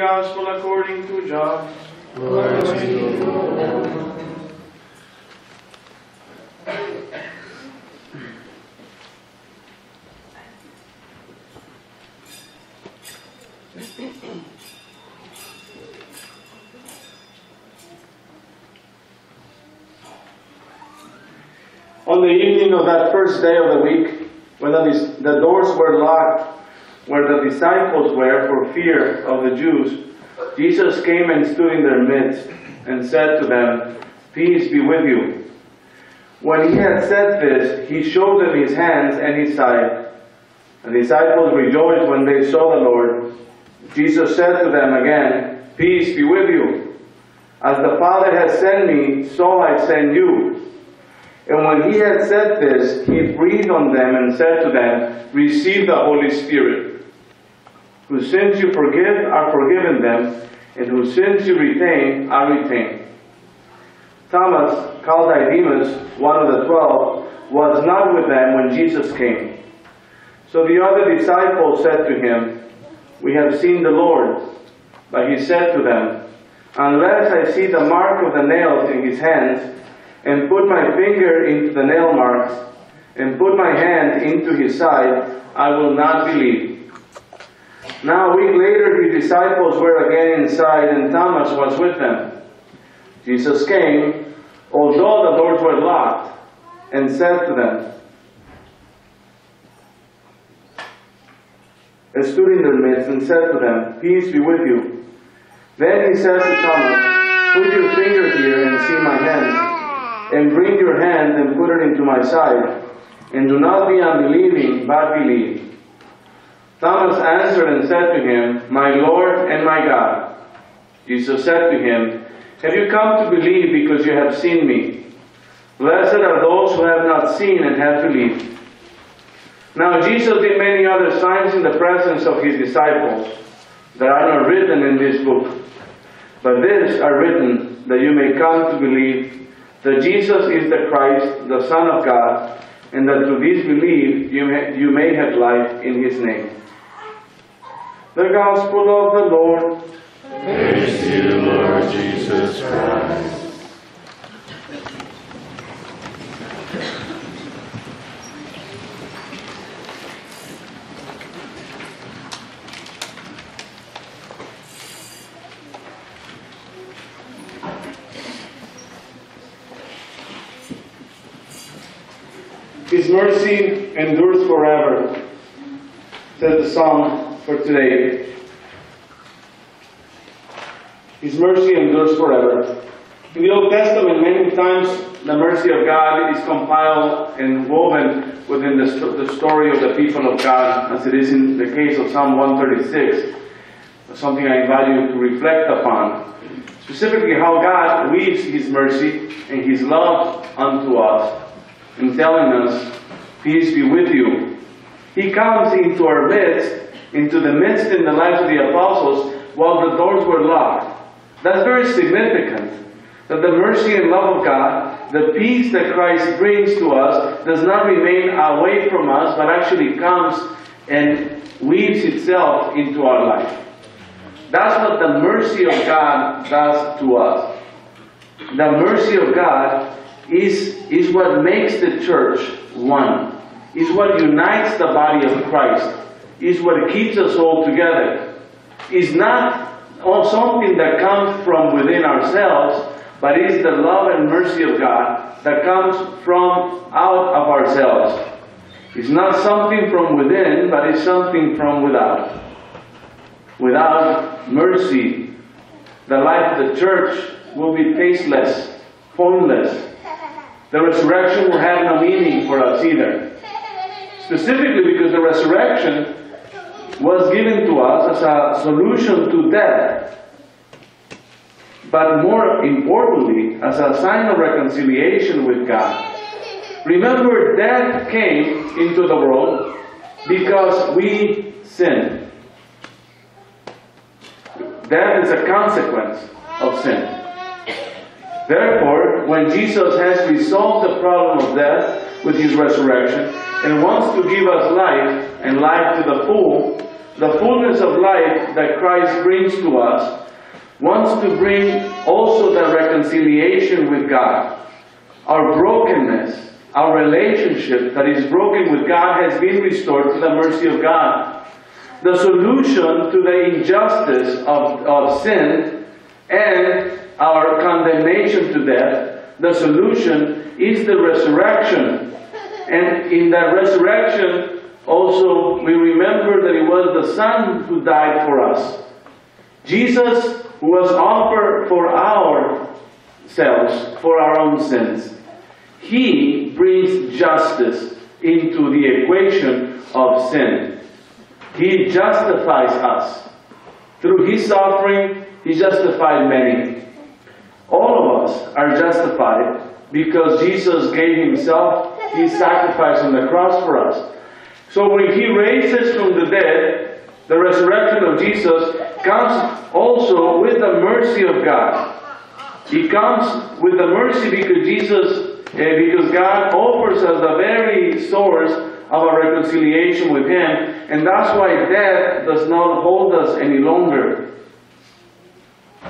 Gospel according to John. Glory to you, Lord. On the evening of that first day of the week, when the doors were locked where the disciples were for fear of the Jews, Jesus came and stood in their midst and said to them, "Peace be with you." When he had said this, he showed them his hands and his side. The disciples rejoiced when they saw the Lord. Jesus said to them again, "Peace be with you. As the Father has sent me, so I send you." And when he had said this, he breathed on them and said to them, "Receive the Holy Spirit. Whose sins you forgive are forgiven them, and whose sins you retain are retained." Thomas, called Didymus, one of the 12, was not with them when Jesus came. So the other disciples said to him, "We have seen the Lord." But he said to them, "Unless I see the mark of the nails in his hands, and put my finger into the nail marks, and put my hand into his side, I will not believe." Now a week later his disciples were again inside, and Thomas was with them. Jesus came, although the doors were locked, and said to them, and stood in their midst and said to them, "Peace be with you." Then he said to Thomas, "Put your finger here and see my hands, and bring your hand and put it into my side, and do not be unbelieving, but believe." Thomas answered and said to him, "My Lord and my God." Jesus said to him, "Have you come to believe because you have seen me? Blessed are those who have not seen and have believed." Now Jesus did many other signs in the presence of his disciples that are not written in this book. But these are written that you may come to believe that Jesus is the Christ, the Son of God, and that through this belief you may have life in his name. The Gospel of the Lord. Praise to you, Lord Jesus Christ. His mercy endures forever, says the psalm for today. His mercy endures forever. In the Old Testament, many times the mercy of God is compiled and woven within the story of the people of God, as it is in the case of Psalm 136, something I invite you to reflect upon. Specifically, how God weaves his mercy and his love unto us, in telling us, "Peace be with you." He comes into our midst, in the lives of the apostles, while the doors were locked. That's very significant, that the mercy and love of God, the peace that Christ brings to us, does not remain away from us, but actually comes and weaves itself into our life. That's what the mercy of God does to us. The mercy of God is what makes the church one, is what unites the body of Christ, is what keeps us all together. It's not something that comes from within ourselves, but is the love and mercy of God that comes from out of ourselves. It's not something from within, but it's something from without. Without mercy, the life of the church will be tasteless, pointless. The resurrection will have no meaning for us either. Specifically because the resurrection was given to us as a solution to death, but more importantly, as a sign of reconciliation with God. Remember, death came into the world because we sinned. Death is a consequence of sin. Therefore, when Jesus has resolved the problem of death with his resurrection and wants to give us life, and life to the full, The fullness of life that Christ brings to us wants to bring also the reconciliation with God. Our brokenness, our relationship that is broken with God has been restored to the mercy of God. The solution to the injustice of sin and our condemnation to death, the solution is the resurrection. And in that resurrection also we remember that it was the Son who died for us. Jesus was offered for ourselves, for our own sins. He brings justice into the equation of sin. He justifies us. Through His suffering, He justified many. All of us are justified because Jesus gave Himself, His sacrifice on the cross for us. So when He raises from the dead, the resurrection of Jesus comes also with the mercy of God. He comes with the mercy because God offers us the very source of our reconciliation with Him, and that's why death does not hold us any longer.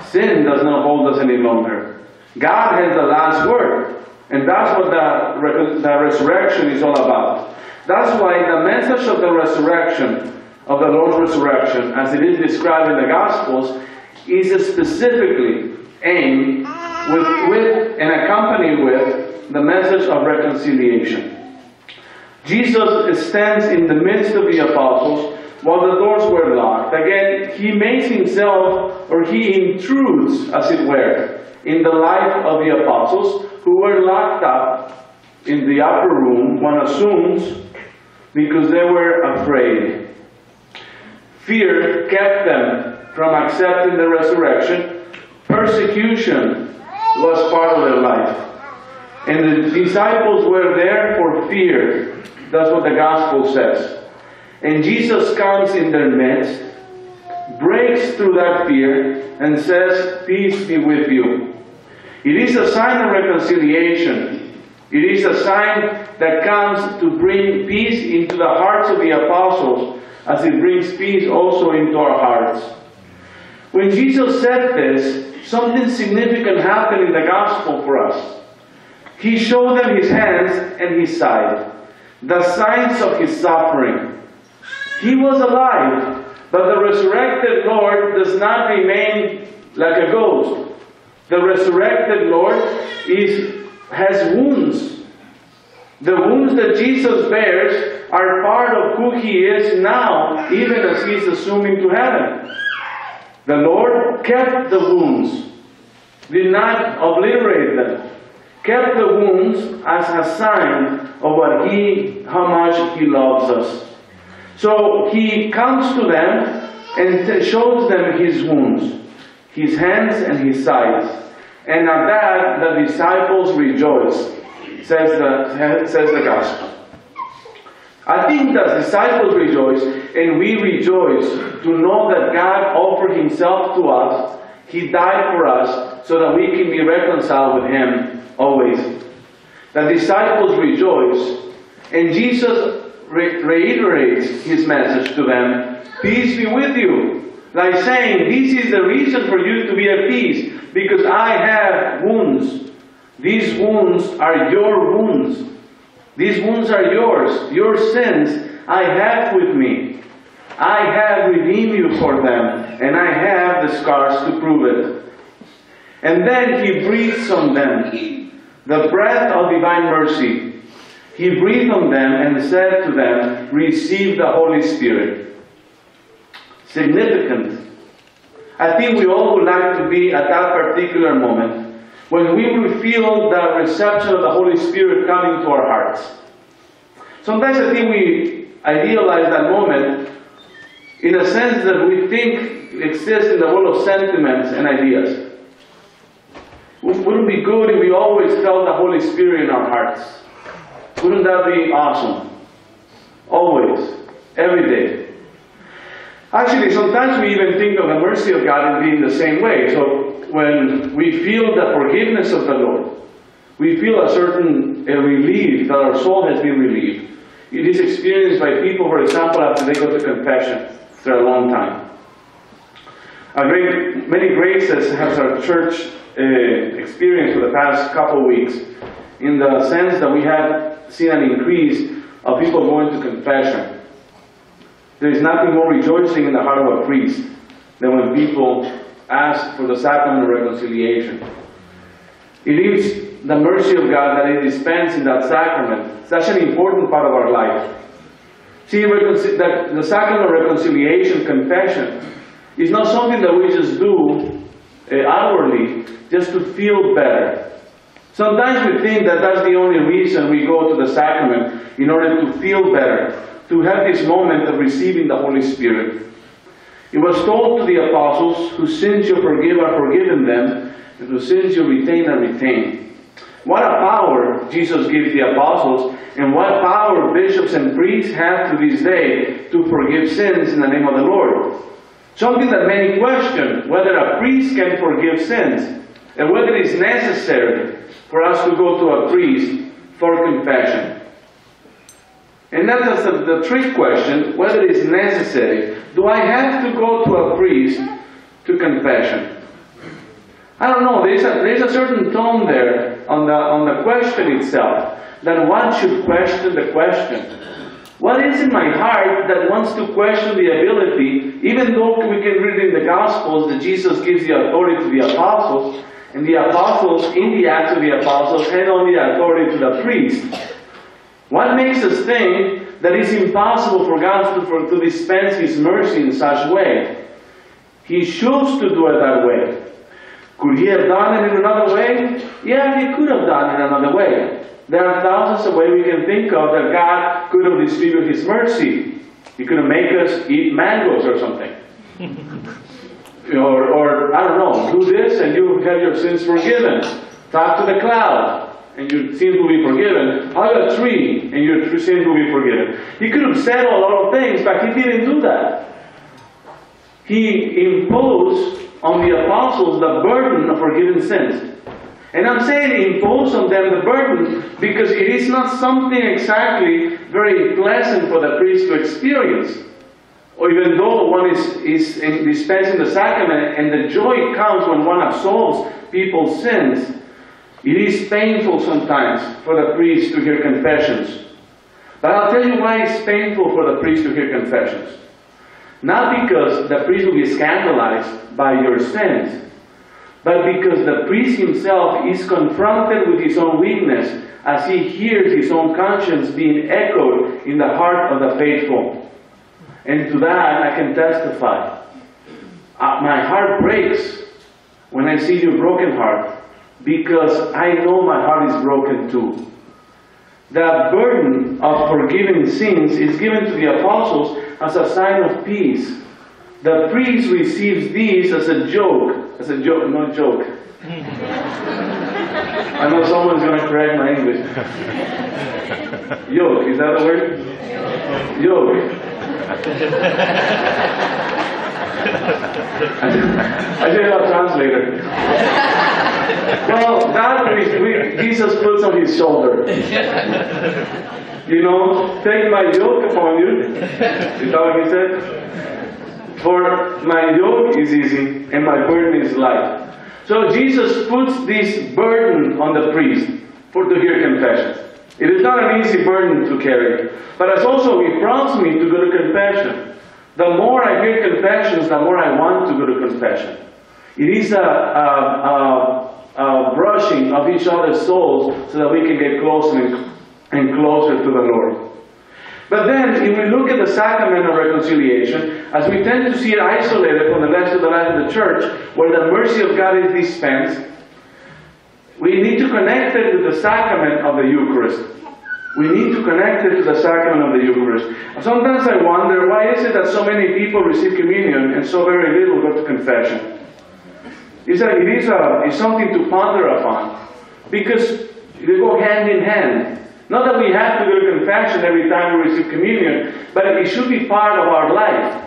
Sin does not hold us any longer. God has the last word, and that's what the resurrection is all about. That's why the message of the resurrection, of the Lord's resurrection, as it is described in the Gospels, is specifically aimed with and accompanied with the message of reconciliation. Jesus stands in the midst of the apostles while the doors were locked. Again, He makes Himself, or He intrudes, as it were, in the life of the apostles who were locked up in the upper room, one assumes, because they were afraid. Fear kept them from accepting the resurrection. Persecution was part of their life. And the disciples were there for fear. That's what the Gospel says. And Jesus comes in their midst, breaks through that fear, and says, "Peace be with you." It is a sign of reconciliation. It is a sign that comes to bring peace into the hearts of the apostles, as it brings peace also into our hearts. When Jesus said this, something significant happened in the Gospel for us. He showed them His hands and His side, the signs of His suffering. He was alive, but the resurrected Lord does not remain like a ghost. The resurrected Lord has wounds. The wounds that Jesus bears are part of who He is now, even as He is assuming to heaven. The Lord kept the wounds, did not obliterate them, kept the wounds as a sign of how much He loves us. So He comes to them and shows them His wounds, His hands and His sides. And at that, the disciples rejoiced, says the Gospel. I think the disciples rejoice, and we rejoice to know that God offered Himself to us. He died for us so that we can be reconciled with Him always. The disciples rejoice, and Jesus reiterates His message to them, "Peace be with you," like saying, this is the reason for you to be at peace, because I have wounds. These wounds are your wounds. These wounds are yours. Your sins I have with me. I have redeemed you for them, and I have the scars to prove it. And then He breathes on them the breath of divine mercy. He breathed on them and said to them, "Receive the Holy Spirit." Significant. I think we all would like to be at that particular moment when we will feel the reception of the Holy Spirit coming to our hearts. Sometimes I think we idealize that moment in a sense that we think exists in the world of sentiments and ideas. Wouldn't it be good if we always felt the Holy Spirit in our hearts? Wouldn't that be awesome? Always, every day. Actually, sometimes we even think of the mercy of God in the same way. So when we feel the forgiveness of the Lord, we feel a certain relief that our soul has been relieved. It is experienced by people, for example, after they go to confession. for a long time. Many graces has our church experienced for the past couple of weeks, in the sense that we had seen an increase of people going to confession. There is nothing more rejoicing in the heart of a priest than when people ask for the sacrament of reconciliation. It is the mercy of God that it dispenses in that sacrament, such an important part of our life. See, that the sacrament of reconciliation, confession, is not something that we just do outwardly just to feel better. Sometimes we think that that's the only reason we go to the sacrament, in order to feel better, to have this moment of receiving the Holy Spirit. It was told to the apostles, whose sins you forgive are forgiven them, and whose sins you retain are retained. What a power Jesus gives the apostles, and what power bishops and priests have to this day to forgive sins in the name of the Lord. Something that many question, whether a priest can forgive sins, and whether it is necessary for us to go to a priest for confession. And that is the trick question, whether it is necessary. Do I have to go to a priest to confession? I don't know, there is a certain tone there on the question itself, that one should question the question. What is in my heart that wants to question the ability, even though we can read in the Gospels that Jesus gives the authority to the apostles, and the apostles, in the Acts of the Apostles, hand on the authority to the priest? What makes us think that it's impossible for God to dispense His mercy in such way? He chose to do it that way. Could He have done it in another way? Yeah, He could have done it another way. There are thousands of ways we can think of that God could have distributed His mercy. He could have made us eat mangoes or something. or, I don't know, do this and you have your sins forgiven. Talk to the cloud and your sins will be forgiven. Hug a tree and your sins will be forgiven. He could have said a lot of things, but He didn't do that. He imposed on the apostles the burden of forgiving sins. And I'm saying impose on them the burden, because it is not something exactly very pleasant for the priest to experience. Or even though one is dispensing the sacrament, and the joy comes when one absolves people's sins, it is painful sometimes for the priest to hear confessions. But I'll tell you why it's painful for the priest to hear confessions. Not because the priest will be scandalized by your sins, but because the priest himself is confronted with his own weakness as he hears his own conscience being echoed in the heart of the faithful. And to that I can testify. My heart breaks when I see your broken heart, because I know my heart is broken too. The burden of forgiving sins is given to the apostles as a sign of peace. The priest receives these as a joke. As a joke, not joke. I know someone's going to correct my English. Yoke, is that a word? Yoke. I should have a translator. Well, that priest, Jesus puts on His shoulder. You know, take my yoke upon you. Is that what He said? For my yoke is easy and my burden is light. So Jesus puts this burden on the priest to hear confession. It is not an easy burden to carry, but as also He prompts me to go to confession. The more I hear confessions, the more I want to go to confession. It is a brushing of each other's souls so that we can get closer and closer to the Lord. But then, if we look at the sacrament of reconciliation, as we tend to see it isolated from the rest of the life of the church, where the mercy of God is dispensed, we need to connect it with the sacrament of the Eucharist. We need to connect it to the sacrament of the Eucharist. Sometimes I wonder, why is it that so many people receive communion and so very little go to confession? It's something to ponder upon, because they go hand in hand. Not that we have to go to confession every time we receive communion, but it should be part of our life.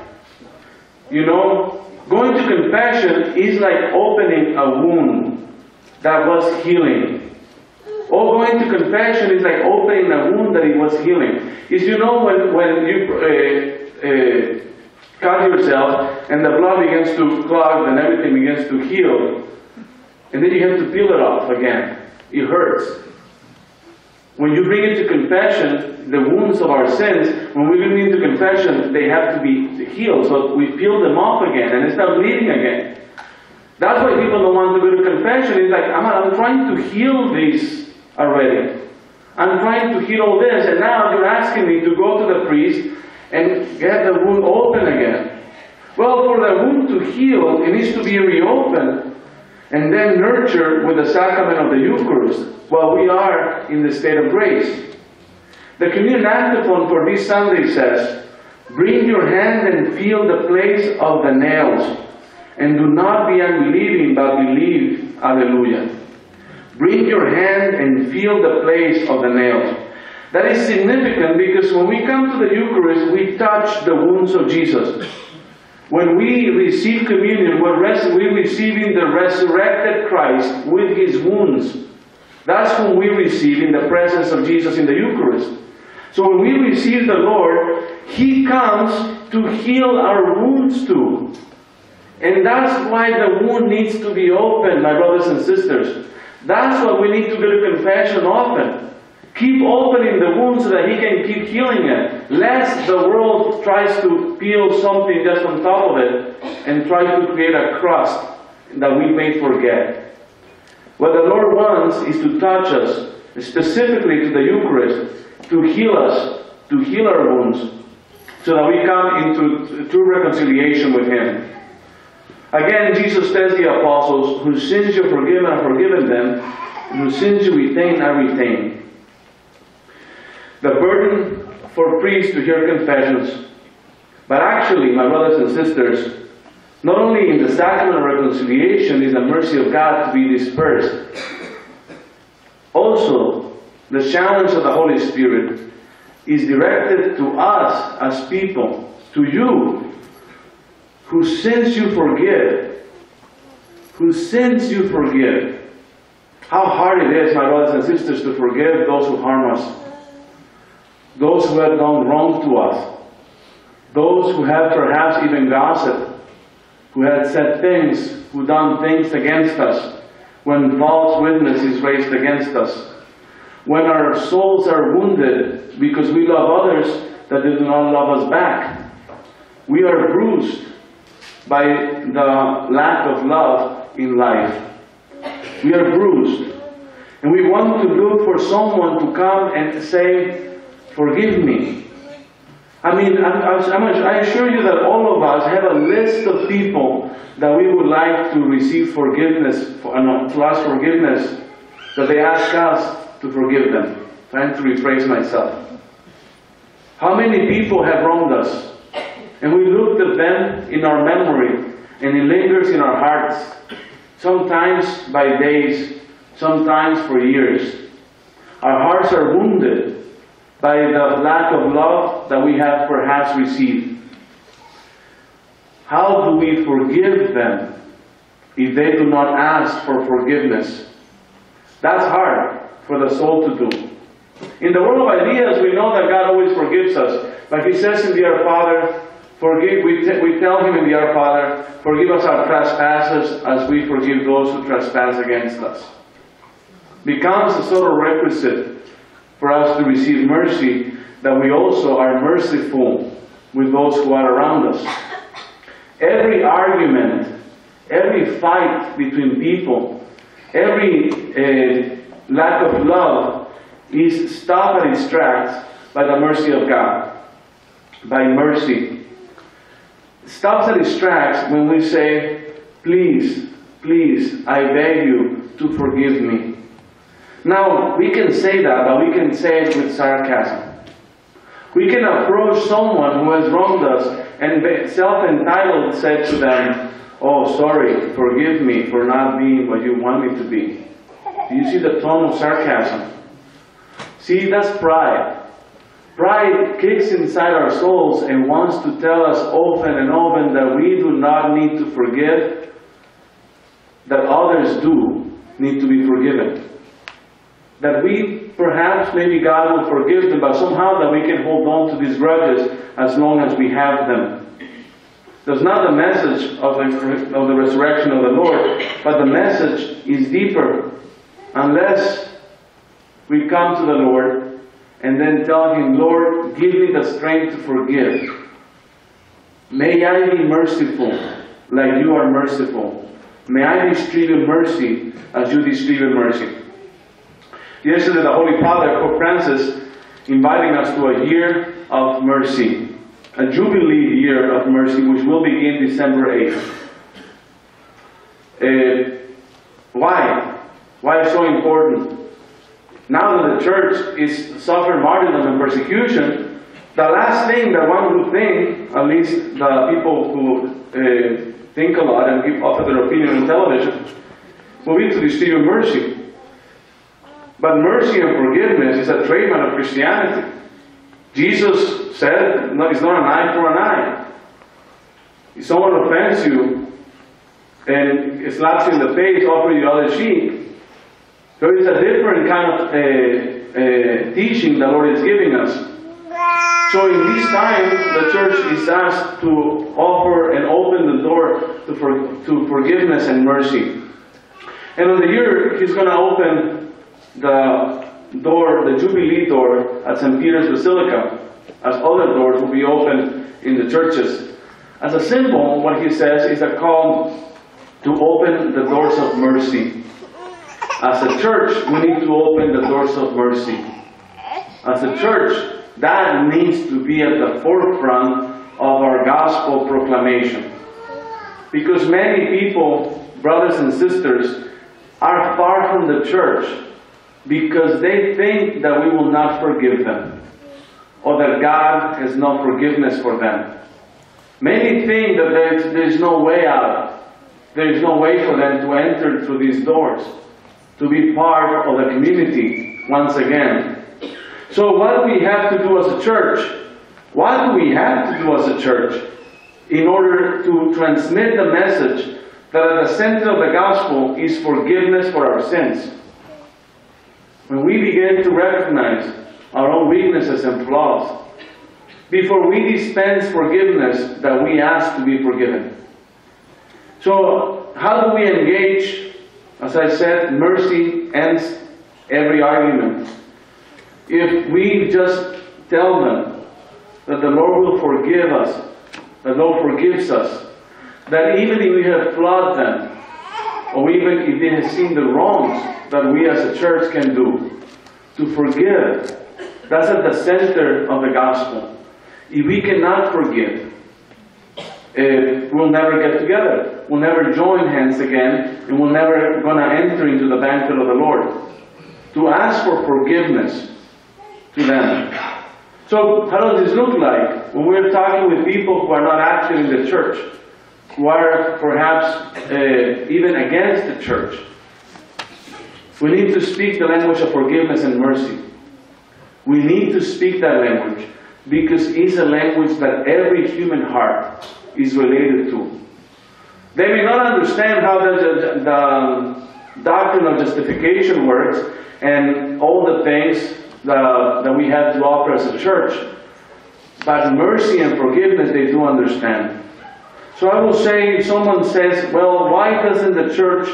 You know, going to confession is like opening a wound that was healing. Or going to confession is like opening a wound that it was healing. Is you know when you cut yourself, and the blood begins to clog and everything begins to heal. And then you have to peel it off again. It hurts. When you bring it to confession, the wounds of our sins, when we bring it to confession, they have to be healed. So we peel them off again and they start bleeding again. That's why people don't want to go to confession. It's like, I'm trying to heal these already. I'm trying to heal all this, and now you're asking me to go to the priest and get the wound open again. Well, for the wound to heal, it needs to be reopened and then nurtured with the sacrament of the Eucharist while we are in the state of grace. The communion antiphon for this Sunday says, "Bring your hand and feel the place of the nails, and do not be unbelieving, but believe. Hallelujah." Bring your hand and feel the place of the nails. That is significant because when we come to the Eucharist, we touch the wounds of Jesus. When we receive communion, we're receiving the resurrected Christ with his wounds. That's whom we receive in the presence of Jesus in the Eucharist. So when we receive the Lord, he comes to heal our wounds too. And that's why the wound needs to be opened, my brothers and sisters. That's why we need to go to confession often. Keep opening the wound so that he can keep healing it, lest the world tries to peel something just on top of it and try to create a crust that we may forget. What the Lord wants is to touch us, specifically to the Eucharist, to heal us, to heal our wounds, so that we come into true reconciliation with him. Again, Jesus tells the apostles, whose sins you forgive are forgiven them, and whose sins you retain are retained. The burden for priests to hear confessions, but actually, my brothers and sisters, not only in the sacrament of reconciliation is the mercy of God to be dispersed, also the challenge of the Holy Spirit is directed to us as people, to you, whose sins you forgive. How hard it is, my brothers and sisters, to forgive those who harm us, those who have done wrong to us, those who have perhaps even gossiped, who have said things, who done things against us, when false witness is raised against us, when our souls are wounded because we love others that they do not love us back. We are bruised by the lack of love in life. We are bruised. And we want to look for someone to come and say, "Forgive me." I assure you that all of us have a list of people that we would like to receive forgiveness, to ask forgiveness, that they ask us to forgive them. Trying to rephrase myself. How many people have wronged us? And we look at them in our memory, and it lingers in our hearts, sometimes by days, sometimes for years. Our hearts are wounded by the lack of love that we have perhaps received. How do we forgive them if they do not ask for forgiveness? That's hard for the soul to do. In the world of ideas, we know that God always forgives us. Like he says in the Our Father, we tell him in the Our Father, "Forgive us our trespasses as we forgive those who trespass against us." Becomes a sort of requisite for us to receive mercy, that we also are merciful with those who are around us. Every argument, every fight between people, every lack of love is stopped and distracted by the mercy of God, by mercy. Stops and distracts when we say, "Please, please, I beg you to forgive me." Now, we can say that, but we can say it with sarcasm. We can approach someone who has wronged us and self-entitled say to them, "Oh, sorry, forgive me for not being what you want me to be." Do you see the tone of sarcasm? See, that's pride. Pride kicks inside our souls and wants to tell us often and often that we do not need to forgive, that others do need to be forgiven. That we, perhaps, maybe God will forgive them, but somehow that we can hold on to these grudges as long as we have them. There's not the message of the resurrection of the Lord, but the message is deeper. Unless we come to the Lord and then tell Him, Lord, give me the strength to forgive. May I be merciful like you are merciful. May I distribute mercy as you distribute mercy. Yesterday, the Holy Father, Pope Francis, inviting us to a year of mercy, a Jubilee year of mercy, which will begin December 8th. Why? Why is it so important? Now that the church is suffering martyrdom and persecution, the last thing that one would think, at least the people who think a lot and give up their opinion on television, will be to distribute mercy. But mercy and forgiveness is a trademark of Christianity. Jesus said, no, it's not an eye for an eye. If someone offends you and slaps you in the face, offer you the other cheek. There is a different kind of teaching the Lord is giving us. So in this time, the church is asked to offer and open the door to forgiveness and mercy. And on the year, He's going to open the door, the Jubilee door at St. Peter's Basilica, as other doors will be opened in the churches. As a symbol, what He says is a call to open the doors of mercy. As a church, we need to open the doors of mercy. As a church, that needs to be at the forefront of our gospel proclamation. Because many people, brothers and sisters, are far from the church, because they think that we will not forgive them, or that God has no forgiveness for them. Many think that there's no way out. There's no way for them to enter through these doors, to be part of the community once again. So what do we have to do as a church? What do we have to do as a church in order to transmit the message that at the center of the gospel is forgiveness for our sins? When we begin to recognize our own weaknesses and flaws, before we dispense forgiveness that we ask to be forgiven. So how do we engage? As I said, mercy ends every argument. If we just tell them that the Lord will forgive us, the Lord forgives us, that even if we have flawed them, or even if they have seen the wrongs that we as a church can do, to forgive. That's at the center of the gospel. If we cannot forgive, we'll never get together. We'll never join hands again, and we're never going to enter into the banquet of the Lord. To ask for forgiveness to them. So how does this look like when we're talking with people who are not actually in the church? Who are perhaps even against the church. We need to speak the language of forgiveness and mercy. We need to speak that language because it's a language that every human heart is related to. They may not understand how the doctrine of justification works and all the things that we have to offer as a church, but mercy and forgiveness they do understand. So I will say, if someone says, well, why does the church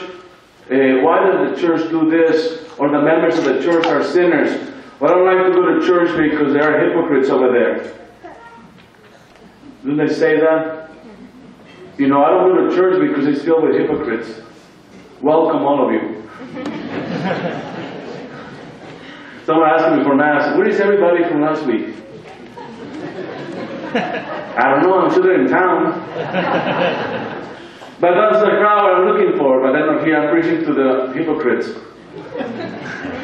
do this? Or the members of the church are sinners. Well, I don't like to go to church because there are hypocrites over there. Do they say that? You know, I don't go to church because it's filled with hypocrites. Welcome, all of you. Someone asked me for Mass, where is everybody from last week? I don't know, I'm sure they're in town. But that's the crowd I'm looking for, but then here I'm preaching to the hypocrites.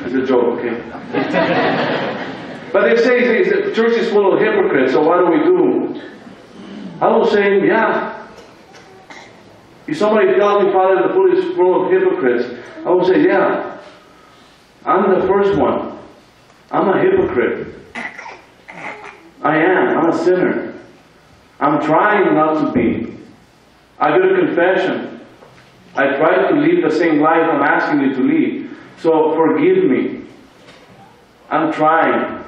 It's a joke, okay? But they say the church is full of hypocrites, so what do we do? I will say, yeah. If somebody tells me, Father, the food is full of hypocrites, I will say, yeah. I'm the first one. I'm a hypocrite. I am. I'm a sinner. I'm trying not to be. I do a confession. I try to live the same life I'm asking you to live. So forgive me. I'm trying.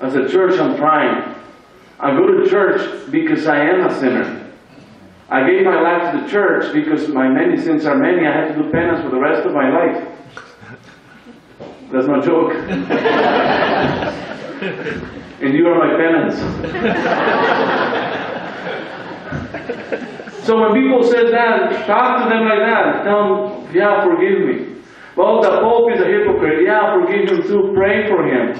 As a church, I'm trying. I go to church because I am a sinner. I gave my life to the church because my many sins are many. I had to do penance for the rest of my life. That's no joke. And you are my penance. So when people say that, talk to them like that. Tell them, yeah, forgive me. Well, the Pope is a hypocrite. Yeah, forgive him too. Pray for him.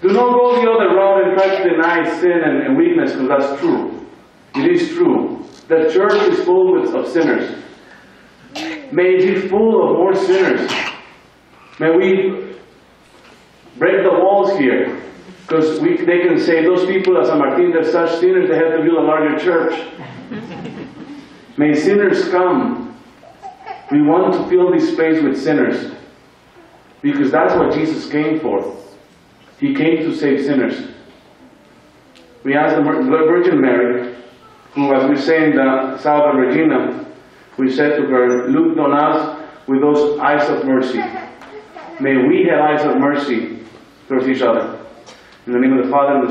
Do not go the other route and try to deny sin and weakness, because that's true. It is true. The church is full of sinners. May it be full of more sinners. May we break the walls here, because they can say, those people at San Martin, they're such sinners, they have to build a larger church. May sinners come. We want to fill this space with sinners, because that's what Jesus came for. He came to save sinners. We asked the Virgin Mary, who, as we say in the Salve Regina, we said to her, look on us with those eyes of mercy. May we have eyes of mercy towards each other. In the name of the Father, and the Son.